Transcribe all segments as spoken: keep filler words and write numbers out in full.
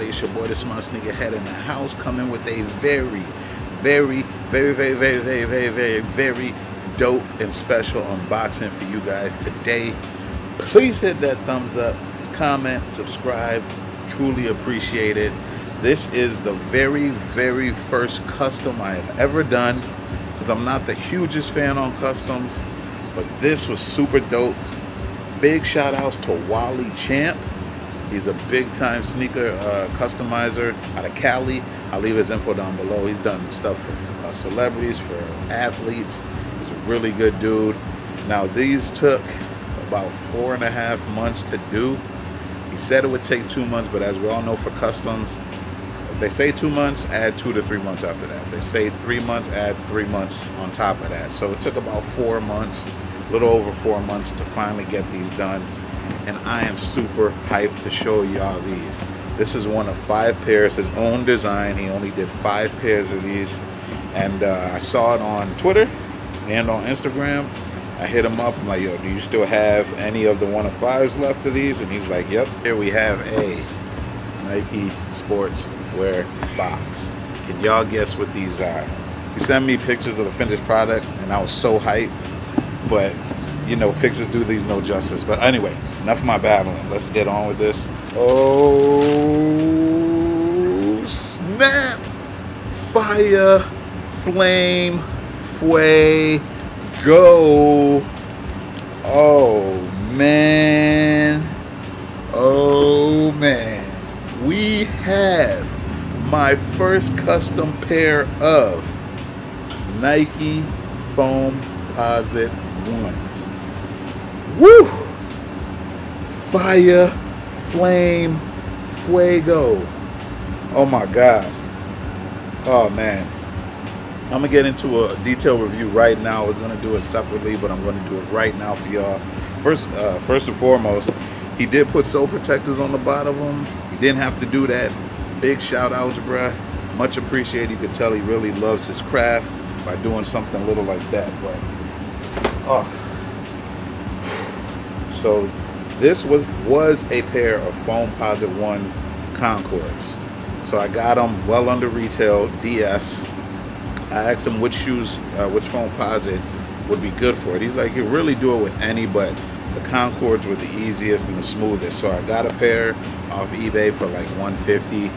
everybody, it's your boy, the smartest nigga head in the house, coming with a very, very, very, very, very, very, very, very, very dope and special unboxing for you guys today. Please hit that thumbs up, comment, subscribe, truly appreciate it. This is the very, very first custom I have ever done, because I'm not the hugest fan on customs, but this was super dope. Big shout outs to Wally Champ. He's a big time sneaker uh, customizer out of Cali. I'll leave his info down below. He's done stuff for uh, celebrities, for athletes. He's a really good dude. Now these took about four and a half months to do. He said it would take two months, but as we all know for customs, if they say two months, add two to three months after that. If they say three months, add three months on top of that. So it took about four months, a little over four months to finally get these done. And I am super hyped to show y'all these. This is one of five pairs, his own design. He only did five pairs of these. And uh, I saw it on Twitter and on Instagram. I hit him up, I'm like, yo, do you still have any of the one of fives left of these? And he's like, yep, here we have a Nike Sportswear box. Can y'all guess what these are? He sent me pictures of the finished product and I was so hyped, but you know, pictures do these no justice. But anyway, enough of my babbling. Let's get on with this. Oh, snap. Fire, flame, fue, go. Oh, man. Oh, man. We have my first custom pair of Nike Foamposite Ones. Woo! Fire, flame, fuego. Oh my God. Oh man. I'm gonna get into a detailed review right now. I was gonna do it separately, but I'm gonna do it right now for y'all. First, uh, first and foremost, he did put sole protectors on the bottom of them. He didn't have to do that. Big shout outs, bruh. Much appreciated. You could tell he really loves his craft by doing something little like that. But oh. So this was was a pair of Foamposite One Concords. So I got them well under retail D S. I asked him which shoes, uh, which Foamposite would be good for it. He's like, you really do it with any, but the Concords were the easiest and the smoothest. So I got a pair off eBay for like one fifty.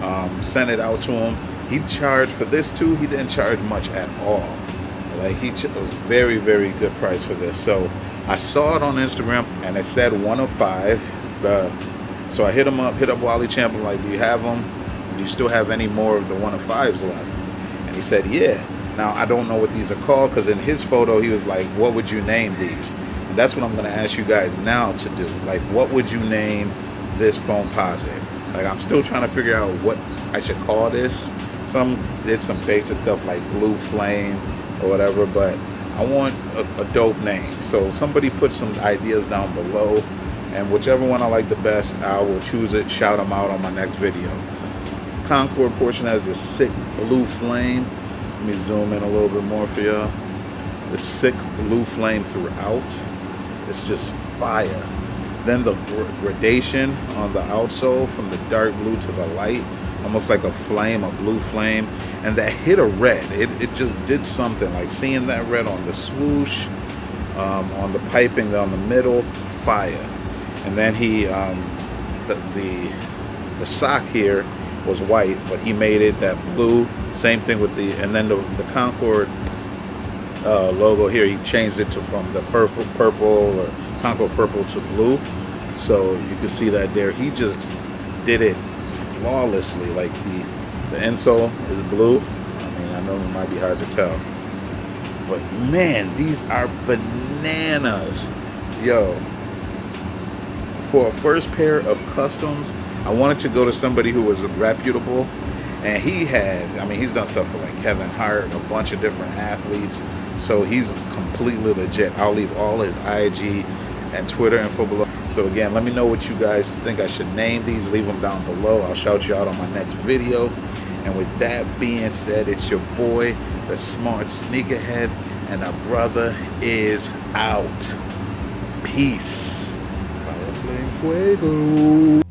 Um, sent it out to him. He charged for this too. He didn't charge much at all. Like he ch- a very very good price for this. So I saw it on Instagram and it said one oh five. Uh, so I hit him up, hit up Wally Champ. I'm like, do you have them? Do you still have any more of the one oh fives left? And he said, yeah. Now, I don't know what these are called because in his photo, he was like, what would you name these? And that's what I'm going to ask you guys now to do. Like, what would you name this Foamposite? Like, I'm still trying to figure out what I should call this. Some did some basic stuff like Blue Flame or whatever, but I want a, a dope name. So somebody put some ideas down below, and whichever one I like the best, I will choose it, shout them out on my next video. Concord portion has this sick blue flame. Let me zoom in a little bit more for y'all. The sick blue flame throughout. It's just fire. Then the gradation on the outsole from the dark blue to the light, almost like a flame, a blue flame, and that hit of red. It, it just did something. Like seeing that red on the swoosh, um, on the piping on the middle, fire. And then he, um, the, the the sock here was white, but he made it that blue. Same thing with the, and then the, the Concord uh, logo here. He changed it to from the purple, purple or Concord purple to blue. So you can see that there. He just did it flawlessly. Like the the insole is blue. I mean, I know it might be hard to tell, but man, these are bananas, yo. For a first pair of customs, I wanted to go to somebody who was reputable, and he had, I mean, he's done stuff for like Kevin Hart and a bunch of different athletes, so he's completely legit. I'll leave all his I G and Twitter info below. So again, let me know what you guys think I should name these. Leave them down below. I'll shout you out on my next video. And with that being said, it's your boy, the smart sneakerhead, and our brother is out. Peace. Fire, flame, fuego.